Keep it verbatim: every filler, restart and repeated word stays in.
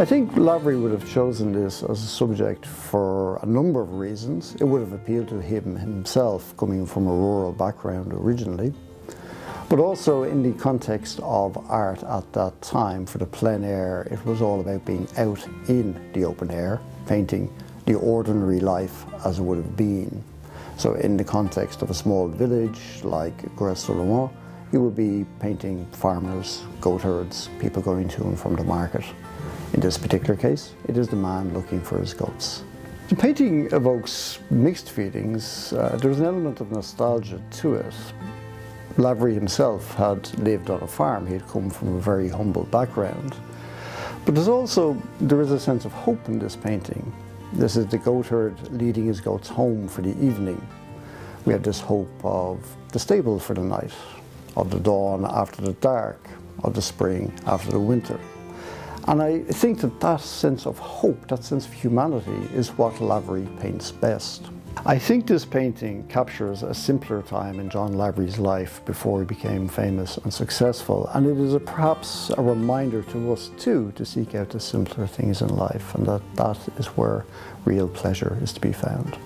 I think Lavery would have chosen this as a subject for a number of reasons. It would have appealed to him himself, coming from a rural background originally, but also in the context of art at that time. For the plein air, it was all about being out in the open air, painting the ordinary life as it would have been. So in the context of a small village like Grez-sur-le-Mont, you would be painting farmers, goatherds, people going to and from the market. In this particular case, it is the man looking for his goats. The painting evokes mixed feelings. Uh, there's an element of nostalgia to it. Lavery himself had lived on a farm. He had come from a very humble background. But there's also, there is a sense of hope in this painting. This is the goatherd leading his goats home for the evening. We have this hope of the stable for the night, of the dawn after the dark, of the spring after the winter. And I think that that sense of hope, that sense of humanity, is what Lavery paints best. I think this painting captures a simpler time in John Lavery's life before he became famous and successful, and it is a, perhaps a reminder to us too to seek out the simpler things in life, and that that is where real pleasure is to be found.